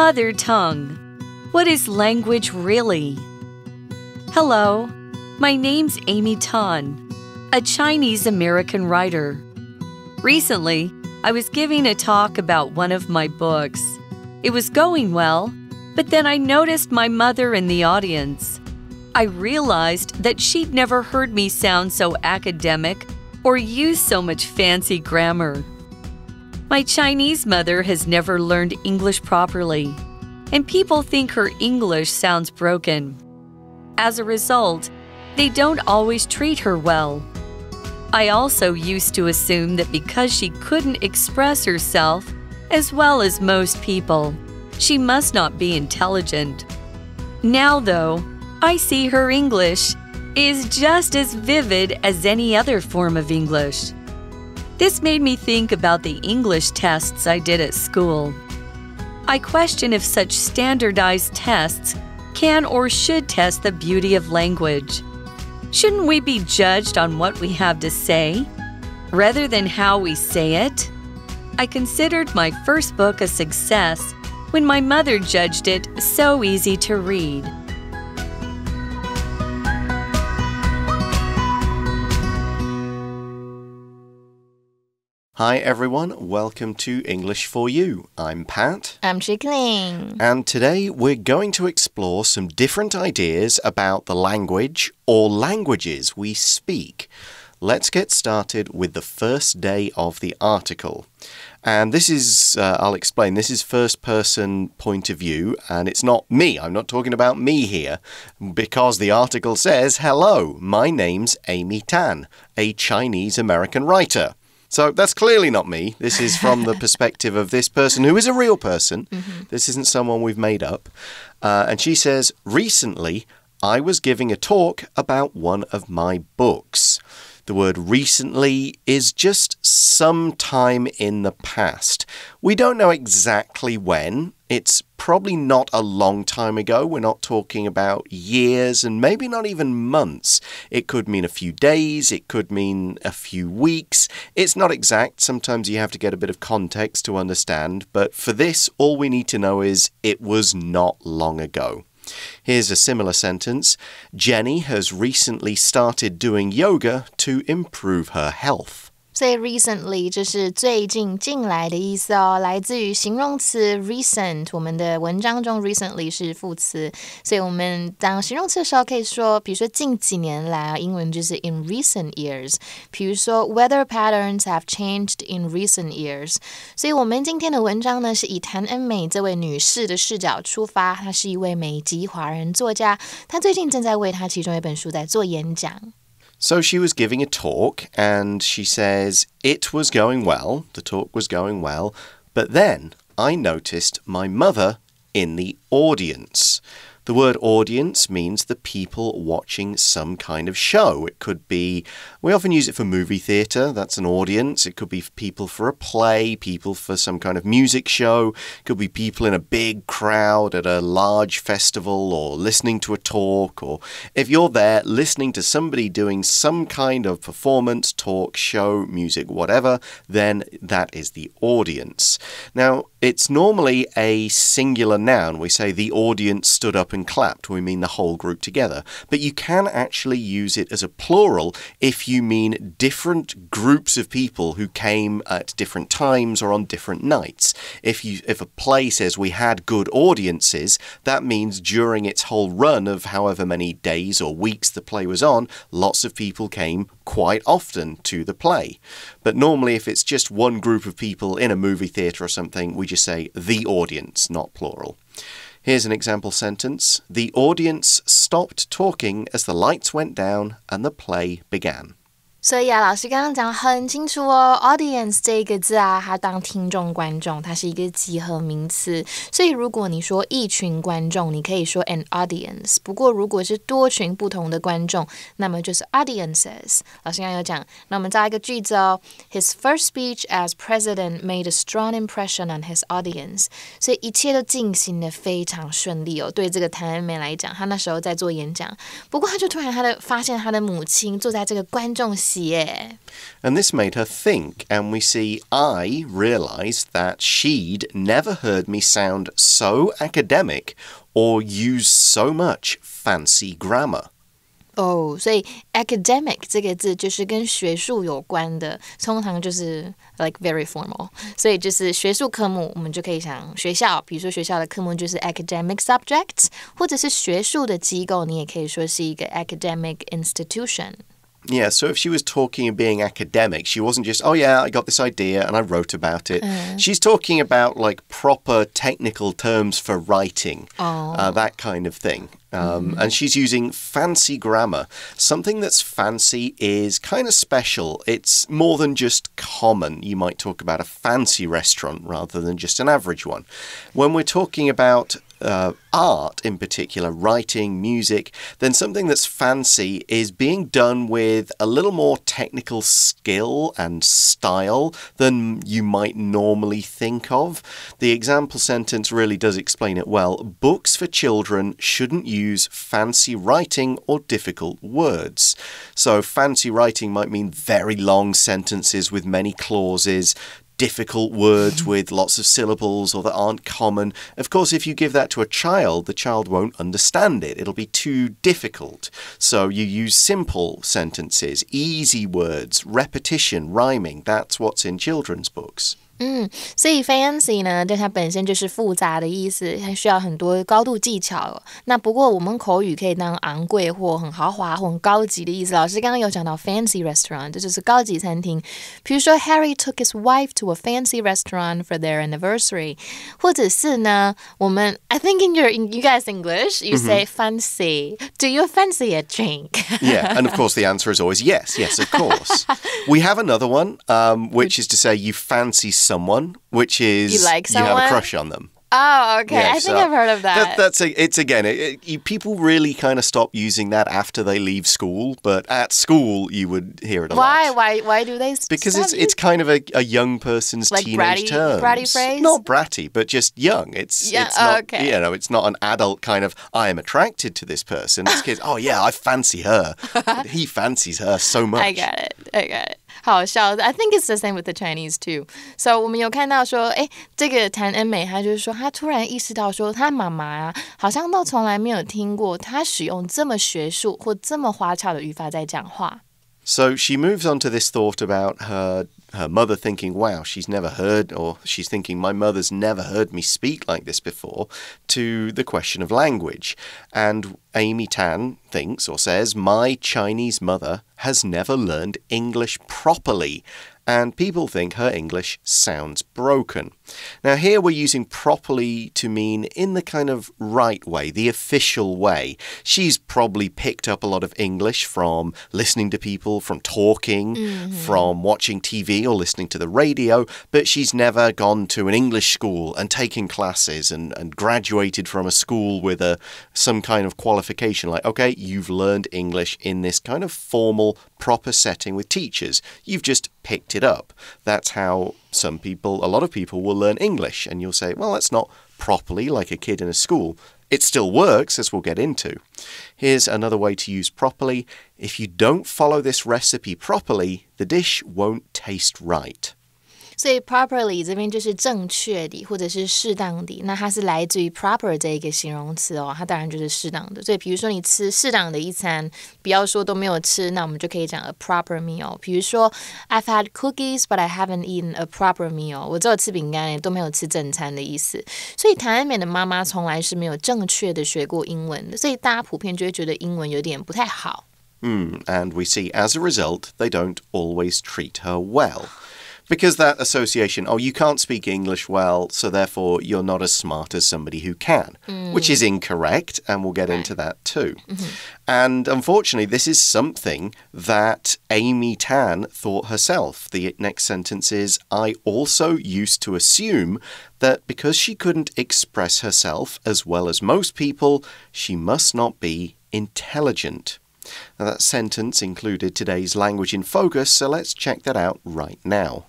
Mother tongue. What is language really? Hello, my name's Amy Tan, a Chinese-American writer. Recently, I was giving a talk about one of my books. It was going well, but then I noticed my mother in the audience. I realized that she'd never heard me sound so academic or use so much fancy grammar. My Chinese mother has never learned English properly, and people think her English sounds broken. As a result, they don't always treat her well. I also used to assume that because she couldn't express herself as well as most people, she must not be intelligent. Now, though, I see her English is just as vivid as any other form of English. This made me think about the English tests I did at school. I question if such standardized tests can or should test the beauty of language. Shouldn't we be judged on what we have to say, rather than how we say it? I considered my first book a success when my mother judged it so easy to read. Hi everyone, welcome to English 4U. I'm Pat. I'm Chikling. And today we're going to explore some different ideas about the language or languages we speak. Let's get started with the first day of the article. And this is, I'll explain, this is first person point of view, and it's not me. I'm not talking about me here, because the article says, hello, my name's Amy Tan, a Chinese-American writer. So that's clearly not me. This is from the perspective of this person who is a real person. Mm-hmm. This isn't someone we've made up. And she says, recently, I was giving a talk about one of my books. The word recently is just some time in the past. We don't know exactly when. It's probably not a long time ago. We're not talking about years and maybe not even months. It could mean a few days. It could mean a few weeks. It's not exact. Sometimes you have to get a bit of context to understand. But for this, all we need to know is it was not long ago. Here's a similar sentence. Jenny has recently started doing yoga to improve her health. 所以 recently 就是最近近来的意思哦，来自于形容词 recent。我们的文章中 recently 是副词，所以我们当形容词的时候可以说，比如说近几年来，英文就是 in recent years。比如说 weather patterns have changed in recent years。所以我们今天的文章呢，是以谭恩美这位女士的视角出发，她是一位美籍华人作家，她最近正在为她其中一本书在做演讲。 So she was giving a talk, and she says, it was going well, the talk was going well, but then I noticed my mother in the audience. The word audience means the people watching some kind of show. It could be, we often use it for movie theatre, that's an audience. It could be people for a play, people for some kind of music show. It could be people in a big crowd at a large festival or listening to a talk. Or if you're there listening to somebody doing some kind of performance, talk, show, music, whatever, then that is the audience. Now, it's normally a singular noun. We say the audience stood up and clapped, we mean the whole group together. But you can actually use it as a plural if you mean different groups of people who came at different times or on different nights. If a play says we had good audiences, that means during its whole run of however many days or weeks the play was on, lots of people came quite often to the play. But normally if it's just one group of people in a movie theatre or something, we just say the audience, not plural. Here's an example sentence. The audience stopped talking as the lights went down and the play began. 所以啊，老师刚刚讲很清楚哦 ，audience 这个字啊，它当听众、观众，它是一个集合名词。所以如果你说一群观众，你可以说 an audience。不过如果是多群不同的观众，那么就是 audiences。老师刚刚有讲，那我们造一个句子哦 ，His first speech as president made a strong impression on his audience。所以一切都进行得非常顺利哦。对这个谭恩美来讲，他那时候在做演讲，不过他就突然他的发现他的母亲坐在这个观众席。鞋. And this made her think, and we see I realised that she'd never heard me sound so academic or use so much fancy grammar. 哦， 所以 academic 这个字就是跟学术有关的，通常就是 like very formal， 所以就是学术科目，我们就可以想学校，比如说学校的科目就是 academic subjects， 或者是学术的机构，你也可以说是一个 academic institution。 Yeah, so if she was talking of being academic, she wasn't just, oh yeah, I got this idea and I wrote about it. She's talking about like proper technical terms for writing, that kind of thing. And she's using fancy grammar. Something that's fancy is kind of special. It's more than just common. You might talk about a fancy restaurant rather than just an average one. When we're talking about art in particular, writing, music, then something that's fancy is being done with a little more technical skill and style than you might normally think of. The example sentence really does explain it well. Books for children shouldn't use fancy writing or difficult words. So fancy writing might mean very long sentences with many clauses, difficult words with lots of syllables or that aren't common. Of course, if you give that to a child, the child won't understand it. It'll be too difficult. So you use simple sentences, easy words, repetition, rhyming. That's what's in children's books. 所以 fancy 呢，但它本身就是复杂的意思，还需要很多高度技巧。那不过我们口语可以当昂贵或很豪华或很高级的意思。老师刚刚有讲到 fancy restaurant， 这就是高级餐厅。比如说 Harry took his wife to a fancy restaurant for their anniversary， 或者是呢，我们 I think you guys English you say fancy. Do you fancy a drink? Yeah, and of course the answer is always yes. Yes, of course. We have another one, which is to say you fancy something. Someone, which is you, like someone? You have a crush on them. Oh, okay. Yeah, I think I've heard of that. People really kind of stop using that after they leave school, but at school you would hear it a lot. Why do they? Because it's kind of a young person's like teenage term. Bratty phrase? Not bratty, but just young. It's not, you know, it's not an adult kind of I am attracted to this person. It's kids. Oh yeah, I fancy her. He fancies her so much. I got it. 好笑 I think it's the same with the Chinese too. So 我们有看到说，哎，这个谭恩美她就是说，她突然意识到说，她妈妈啊，好像都从来没有听过她使用这么学术或这么花俏的语法在讲话。So she moves on to this thought about her mother thinking, wow, she's thinking, my mother's never heard me speak like this before, to the question of language. And Amy Tan thinks or says, my Chinese mother has never learned English properly. And people think her English sounds broken. Now here we're using properly to mean in the kind of right way, the official way. She's probably picked up a lot of English from listening to people, from talking, from watching TV or listening to the radio, but she's never gone to an English school and taken classes and graduated from a school with some kind of qualification like, okay, you've learned English in this kind of formal, proper setting with teachers. You've just picked it up. That's how a lot of people will learn English, and you'll say, well, that's not properly like a kid in a school. It still works, as we'll get into. Here's another way to use properly. If you don't follow this recipe properly, the dish won't taste right. 所以 properly 这边就是正确的或者是适当的，那它是来自于 proper 这一个形容词哦，它当然就是适当的。所以比如说你吃适当的一餐，不要说都没有吃，那我们就可以讲 a proper meal。比如说 I've had cookies but I haven't eaten a proper meal， 我只有吃饼干，都没有吃正餐的意思。所以谭恩美的妈妈从来是没有正确的学过英文的，所以大家普遍就会觉得英文有点不太好。And we see as a result they don't always treat her well. Because that association, oh, you can't speak English well, so therefore you're not as smart as somebody who can, which is incorrect, and we'll get into that too. And unfortunately, this is something that Amy Tan thought herself. The next sentence is, I also used to assume that because she couldn't express herself as well as most people, she must not be intelligent. Now, that sentence included today's language in focus, so let's check that out right now.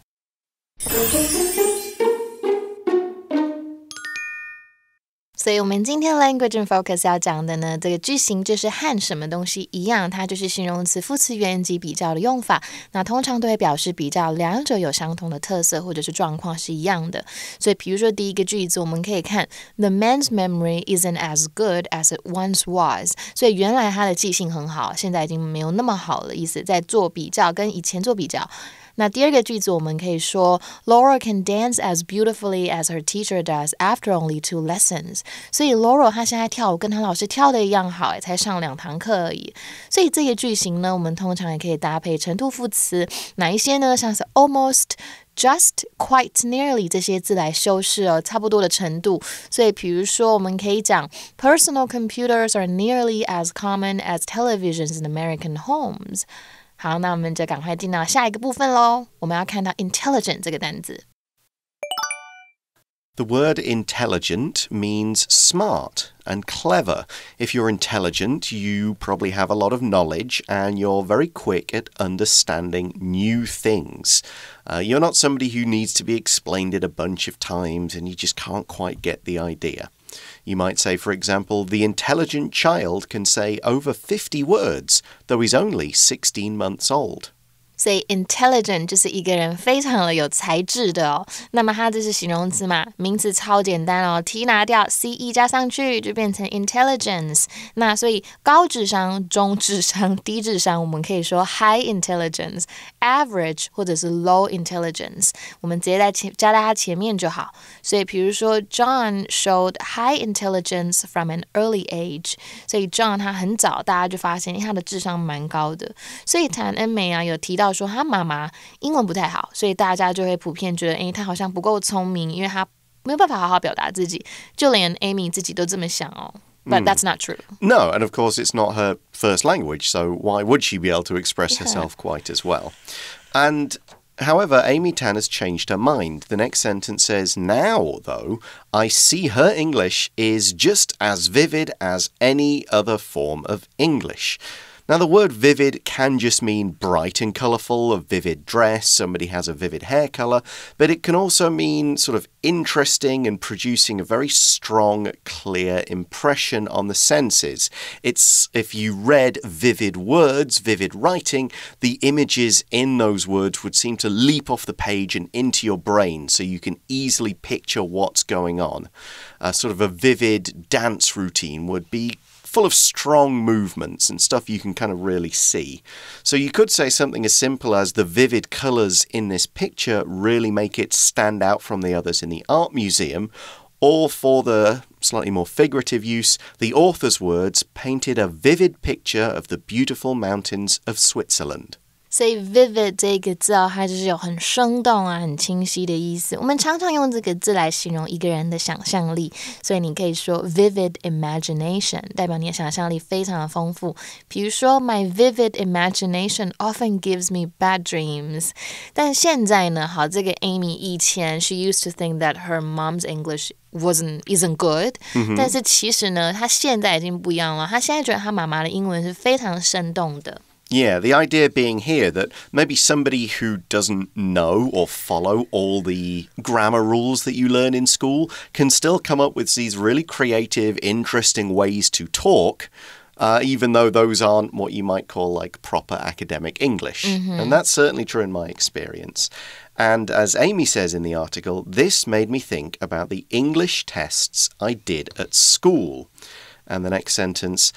So 所以我们今天 language and focus 要讲的呢，这个句型就是和什么东西一样，它就是形容词、副词源及比较的用法。那通常都会表示比较两者有相同的特色，或者是状况是一样的。所以比如说第一个句子，我们可以看 The man's memory isn't as good as it once was。所以原来他的记性很好，现在已经没有那么好了。意思在做比较，跟以前做比较。 那第二个句子我们可以说 Laura can dance as beautifully as her teacher does after only 2 lessons。 所以 Laura 她现在跳舞跟她老师跳的一样好，才上2堂课而已。所以这些句型呢，我们通常也可以搭配程度副词，哪一些呢？像是 almost。 Just, quite, nearly 这些字来修饰哦，差不多的程度。所以，比如说，我们可以讲 ，Personal computers are nearly as common as televisions in American homes。好，那我们就赶快进到下一个部分喽。我们要看到 intelligent 这个单字。The word intelligent means smart and clever. If you're intelligent, you probably have a lot of knowledge and you're very quick at understanding new things. You're not somebody who needs to be explained it a bunch of times and you just can't quite get the idea. You might say, for example, the intelligent child can say over 50 words, though he's only 16 months old. 所以 intelligent 就是一个人非常的有才智的哦。那么它这是形容词嘛，名词超简单哦 ，t 拿掉 ，ce 加上去就变成 intelligence。那所以高智商、中智商、低智商，我们可以说 high intelligence、average 或者是 low intelligence， 我们直接加在它前面就好。所以比如说 John showed high intelligence from an early age。所以 John 他很早大家就发现他的智商蛮高的。所以谭恩美啊有提到。 说他妈妈英文不太好，所以大家就会普遍觉得，诶，他好像不够聪明，因为他没有办法好好表达自己。就连 Amy 自己都这么想哦。But that's not true. No, and of course it's not her first language, so why would she be able to express herself quite as well? And however, Amy Tan has changed her mind. The next sentence says, now, though, I see her English is just as vivid as any other form of English. Now, the word vivid can just mean bright and colourful, a vivid dress, somebody has a vivid hair colour, but it can also mean sort of interesting and producing a very strong, clear impression on the senses. It's if you read vivid words, vivid writing, the images in those words would seem to leap off the page and into your brain so you can easily picture what's going on. Sort of a vivid dance routine would be full of strong movements and stuff you can kind of really see. So you could say something as simple as the vivid colours in this picture really make it stand out from the others in the art museum, or for the slightly more figurative use, the author's words painted a vivid picture of the beautiful mountains of Switzerland. 所以 vivid 这个字哦，它就是有很生动啊、很清晰的意思。我们常常用这个字来形容一个人的想象力，所以你可以说 vivid imagination， 代表你的想象力非常的丰富。比如说 ，My vivid imagination often gives me bad dreams。但现在呢，好，这个 Amy 以前 she used to think that her mom's English isn't good， 但是其实呢，她现在已经不一样了。她现在觉得她妈妈的英文是非常生动的。 Yeah, the idea being here that maybe somebody who doesn't know or follow all the grammar rules that you learn in school can still come up with these really creative, interesting ways to talk, even though those aren't what you might call like proper academic English. And that's certainly true in my experience. And as Amy says in the article, this made me think about the English tests I did at school. And the next sentence...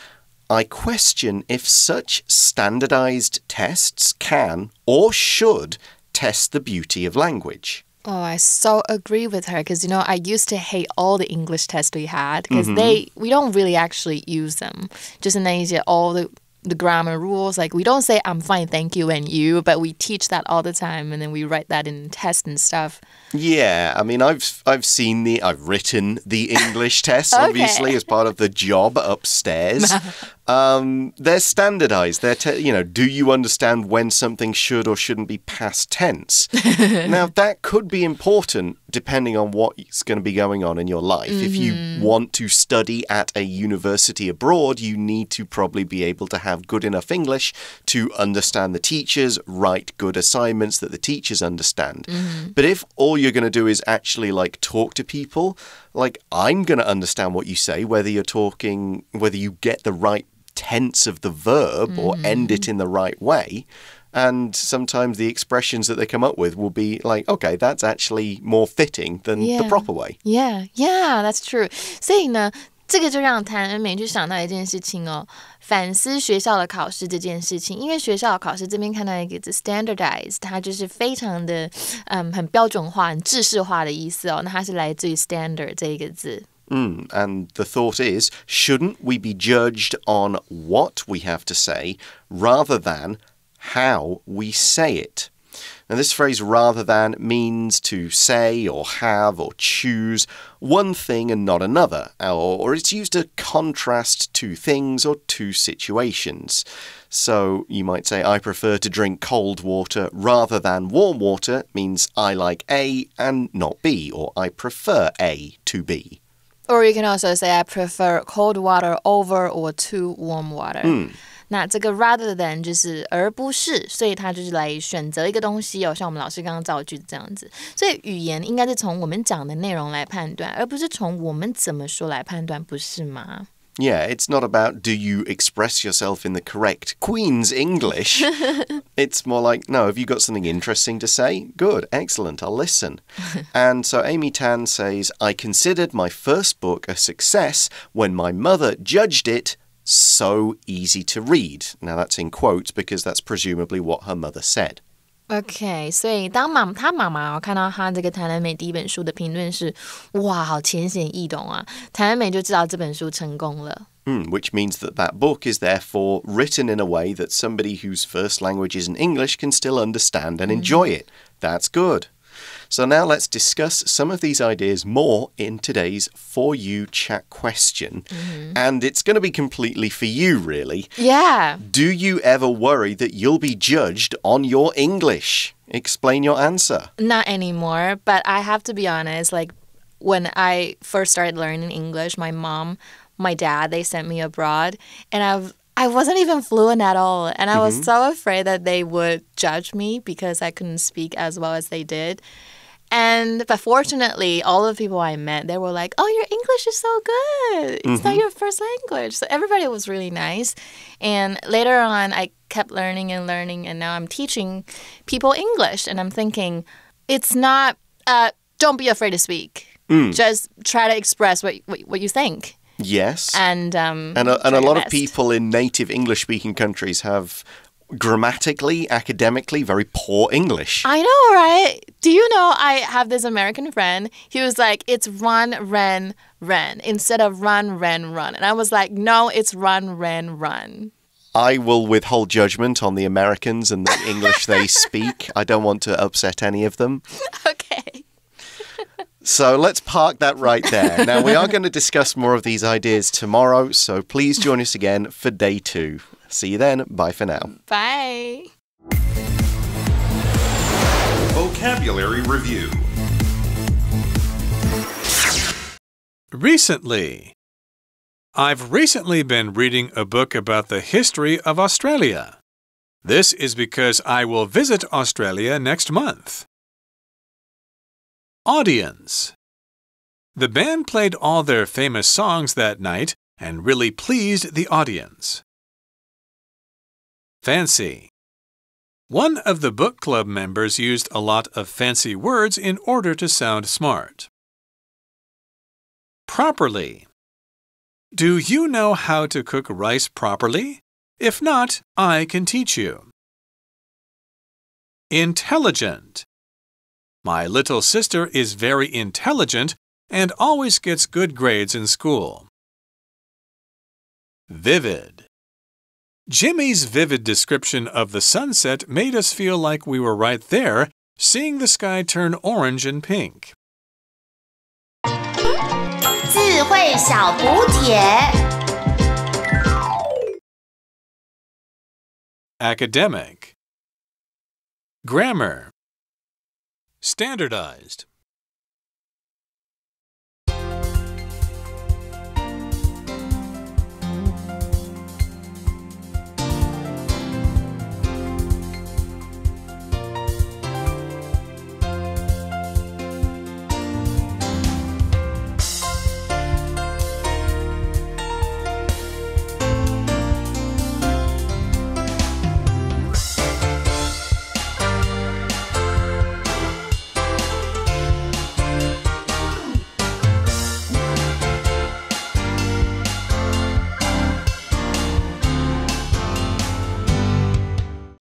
I question if such standardized tests can or should test the beauty of language. Oh, I so agree with her because, you know, I used to hate all the English tests we had because we don't really actually use them. Just in Asia, all the grammar rules, like we don't say I'm fine, thank you, and you, but we teach that all the time and then we write that in tests and stuff. Yeah, I mean, I've written the English tests, obviously, as part of the job upstairs. They're standardized. Do you understand when something should or shouldn't be past tense? Now, that could be important depending on what's going to be going on in your life. If you want to study at a university abroad, you need to probably be able to have good enough English to understand the teachers, write good assignments that the teachers understand. But if all you're going to do is actually like talk to people, like, I'm going to understand what you say, whether you're talking, whether you get the right tense of the verb or end it in the right way. And sometimes the expressions that they come up with will be like, okay, that's actually more fitting than the proper way. Yeah, that's true. 所以呢，这个就让谭恩美去想到一件事情哦，反思学校的考试这件事情。因为学校的考试这边看到一个字 standardized， 它就是非常的很标准化、很制式化的意思哦。那它是来自于 standard 这一个字。And the thought is, shouldn't we be judged on what we have to say rather than how we say it? Now, this phrase rather than means to say or have or choose one thing and not another, or it's used to contrast two things or two situations. So you might say, I prefer to drink cold water rather than warm water means I like A and not B, or I prefer A to B. Or you can also say, I prefer cold water over or to warm water. 那这个 rather than 就是而不是，所以它就是来选择一个东西哦，像我们老师刚刚造句这样子。所以语言应该是从我们讲的内容来判断，而不是从我们怎么说来判断，不是吗？Yeah, it's not about do you express yourself in the correct Queen's English. It's more like, no, have you got something interesting to say? Good, excellent, I'll listen. And so Amy Tan says, I considered my first book a success when my mother judged it so easy to read. Now that's in quotes because that's presumably what her mother said. OK， 所以当他妈妈看到他这个谭恩美第一本书的评论是，哇，好浅显易懂啊！谭恩美就知道这本书成功了。Which means that book is therefore written in a way that somebody whose first language isn't English can still understand and enjoy it. That's good. So now let's discuss some of these ideas more in today's For You chat question. And it's going to be completely for you, really. Yeah. Do you ever worry that you'll be judged on your English? Explain your answer. Not anymore, but I have to be honest, like when I first started learning English, my mom, my dad, they sent me abroad, and I wasn't even fluent at all, and I was so afraid that they would judge me because I couldn't speak as well as they did. But fortunately, all the people I met, they were like, oh, your English is so good. It's not your first language. So everybody was really nice. And later on, I kept learning, and now I'm teaching people English. And I'm thinking, it's not, don't be afraid to speak. Just try to express what you think. Yes. And a lot of people in native English-speaking countries have grammatically, academically, very poor English. I know, right? Do you know I have this American friend? He was like, it's run, ran, ran, instead of run, ran, run. And I was like, no, it's run, ran, run. I will withhold judgment on the Americans and the English they speak. I don't want to upset any of them. Okay. So let's park that right there. Now, we are going to discuss more of these ideas tomorrow, so please join us again for day 2. See you then. Bye for now. Bye. Vocabulary Review. Recently. I've recently been reading a book about the history of Australia. This is because I will visit Australia next month. Audience. The band played all their famous songs that night and really pleased the audience. Fancy. One of the book club members used a lot of fancy words in order to sound smart. Properly. Do you know how to cook rice properly? If not, I can teach you. Intelligent. My little sister is very intelligent and always gets good grades in school. Vivid. Jimmy's vivid description of the sunset made us feel like we were right there, seeing the sky turn orange and pink. 智慧小补帖. Academic. Grammar. Standardized.